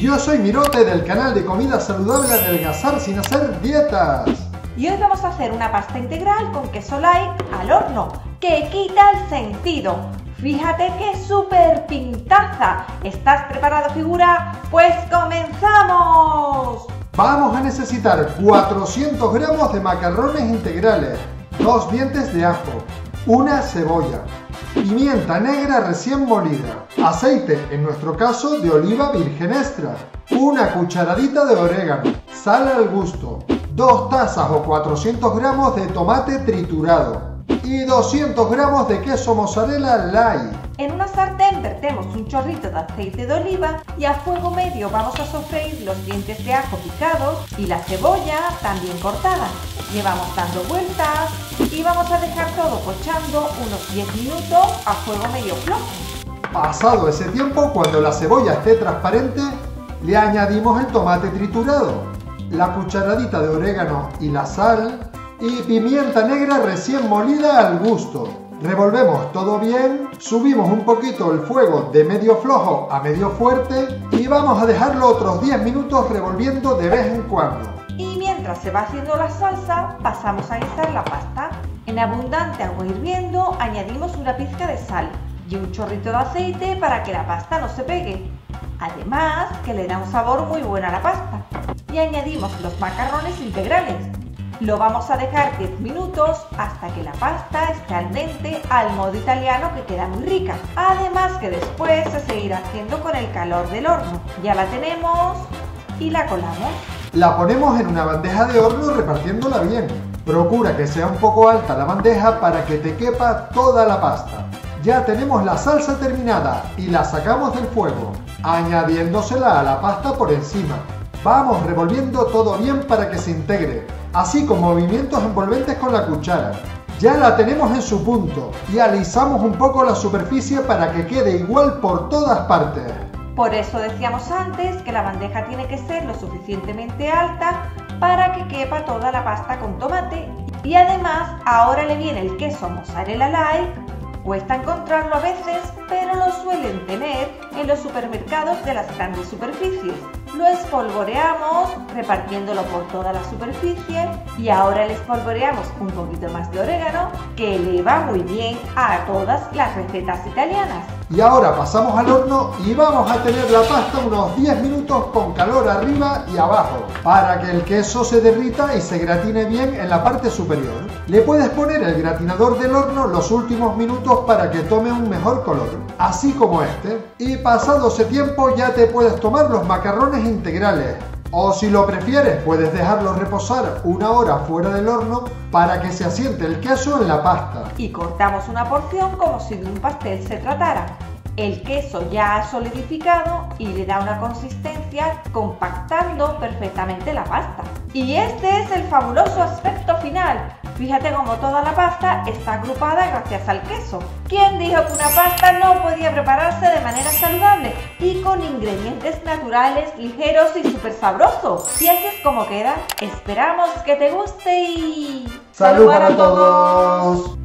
Y yo soy Mirote del canal de Comida Saludable Adelgazar sin hacer dietas. Y hoy vamos a hacer una pasta integral con queso light al horno, que quita el sentido. Fíjate qué súper pintaza. ¿Estás preparado, figura? ¡Pues comenzamos! Vamos a necesitar 400 gramos de macarrones integrales, 2 dientes de ajo, una cebolla, pimienta negra recién molida, aceite, en nuestro caso de oliva virgen extra, una cucharadita de orégano, sal al gusto, 2 tazas o 400 gramos de tomate triturado y 200 gramos de queso mozzarella light. En una sartén vertemos un chorrito de aceite de oliva y a fuego medio vamos a sofreír los dientes de ajo picados y la cebolla también cortada. Llevamos dando vueltas y vamos a dejar todo pochando unos 10 minutos a fuego medio flojo. Pasado ese tiempo, cuando la cebolla esté transparente, le añadimos el tomate triturado, la cucharadita de orégano y la sal y pimienta negra recién molida al gusto. Revolvemos todo bien, subimos un poquito el fuego de medio flojo a medio fuerte y vamos a dejarlo otros 10 minutos revolviendo de vez en cuando. Y mientras se va haciendo la salsa, pasamos a guisar la pasta. En abundante agua hirviendo añadimos una pizca de sal y un chorrito de aceite para que la pasta no se pegue. Además, que le da un sabor muy bueno a la pasta. Y añadimos los macarrones integrales. Lo vamos a dejar 10 minutos hasta que la pasta esté al dente al modo italiano, que queda muy rica. Además, que después se seguirá haciendo con el calor del horno. Ya la tenemos y la colamos. La ponemos en una bandeja de horno repartiéndola bien. Procura que sea un poco alta la bandeja para que te quepa toda la pasta. Ya tenemos la salsa terminada y la sacamos del fuego, añadiéndosela a la pasta por encima. Vamos revolviendo todo bien para que se integre, así con movimientos envolventes con la cuchara. Ya la tenemos en su punto y alisamos un poco la superficie para que quede igual por todas partes. Por eso decíamos antes que la bandeja tiene que ser lo suficientemente alta para que quepa toda la pasta con tomate. Y además, ahora le viene el queso mozzarella light. Cuesta encontrarlo a veces, pero lo suelen tener en los supermercados de las grandes superficies. Lo espolvoreamos repartiéndolo por toda la superficie y ahora le espolvoreamos un poquito más de orégano, que le va muy bien a todas las recetas italianas. Y ahora pasamos al horno y vamos a tener la pasta unos 10 minutos con calor arriba y abajo para que el queso se derrita y se gratine bien en la parte superior. Le puedes poner el gratinador del horno los últimos minutos para que tome un mejor color, así como este. Y pasado ese tiempo ya te puedes tomar los macarrones integrales. O si lo prefieres, puedes dejarlo reposar una hora fuera del horno para que se asiente el queso en la pasta. Y cortamos una porción como si de un pastel se tratara. El queso ya ha solidificado y le da una consistencia compactando perfectamente la pasta. Y este es el fabuloso aspecto final. Fíjate cómo toda la pasta está agrupada gracias al queso. ¿Quién dijo que una pasta no podía prepararse de manera saludable y con ingredientes naturales, ligeros y súper sabrosos? Y así es como queda. Esperamos que te guste y... ¡Salud para todos!